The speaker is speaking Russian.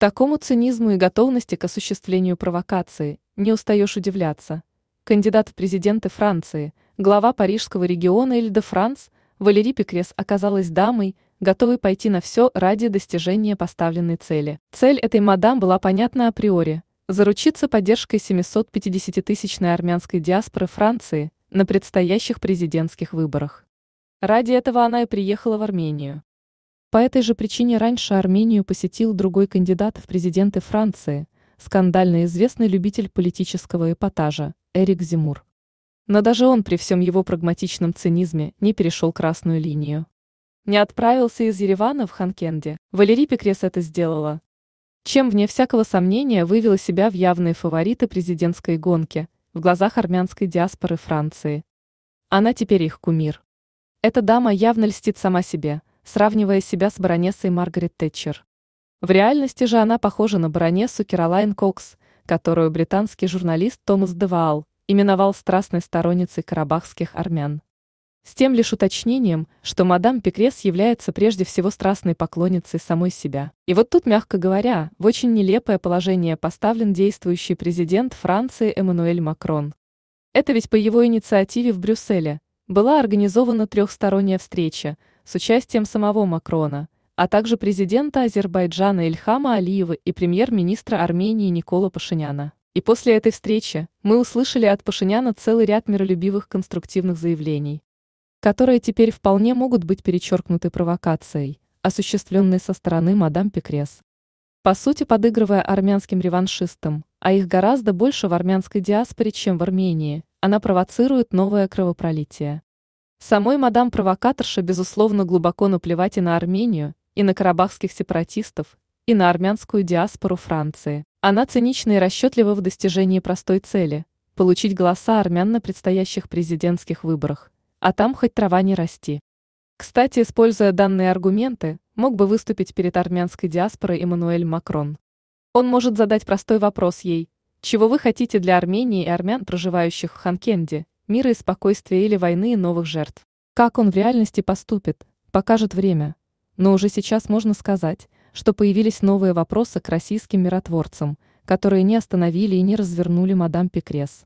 Такому цинизму и готовности к осуществлению провокации не устаешь удивляться. Кандидат в президенты Франции, глава парижского региона Иль-де-Франс Валери Пекресс оказалась дамой, готовой пойти на все ради достижения поставленной цели. Цель этой мадам была понятна априори – заручиться поддержкой 750-тысячной армянской диаспоры Франции на предстоящих президентских выборах. Ради этого она и приехала в Армению. По этой же причине раньше Армению посетил другой кандидат в президенты Франции, скандально известный любитель политического эпатажа Эрик Зимур. Но даже он при всем его прагматичном цинизме не перешел красную линию. Не отправился из Еревана в Ханкенде. Валери Пекресс это сделала. Чем, вне всякого сомнения, вывела себя в явные фавориты президентской гонки в глазах армянской диаспоры Франции. Она теперь их кумир. Эта дама явно льстит сама себе, сравнивая себя с баронессой Маргарет Тэтчер. В реальности же она похожа на баронессу Кэролайн Кокс, которую британский журналист Томас де Ваал именовал страстной сторонницей карабахских армян. С тем лишь уточнением, что мадам Пекресс является прежде всего страстной поклонницей самой себя. И вот тут, мягко говоря, в очень нелепое положение поставлен действующий президент Франции Эммануэль Макрон. Это ведь по его инициативе в Брюсселе была организована трехсторонняя встреча с участием самого Макрона, а также президента Азербайджана Ильхама Алиева и премьер-министра Армении Никола Пашиняна. И после этой встречи мы услышали от Пашиняна целый ряд миролюбивых конструктивных заявлений, которые теперь вполне могут быть перечеркнуты провокацией, осуществленной со стороны мадам Пекресс. По сути, подыгрывая армянским реваншистам, а их гораздо больше в армянской диаспоре, чем в Армении, она провоцирует новое кровопролитие. Самой мадам-провокаторше, безусловно, глубоко наплевать и на Армению, и на карабахских сепаратистов, и на армянскую диаспору Франции. Она цинична и расчетлива в достижении простой цели – получить голоса армян на предстоящих президентских выборах, а там хоть трава не расти. Кстати, используя данные аргументы, мог бы выступить перед армянской диаспорой Эммануэль Макрон. Он может задать простой вопрос ей: чего вы хотите для Армении и армян, проживающих в Ханкенде, мира и спокойствия или войны и новых жертв? Как он в реальности поступит, покажет время. Но уже сейчас можно сказать, что появились новые вопросы к российским миротворцам, которые не остановили и не развернули мадам Пекресс.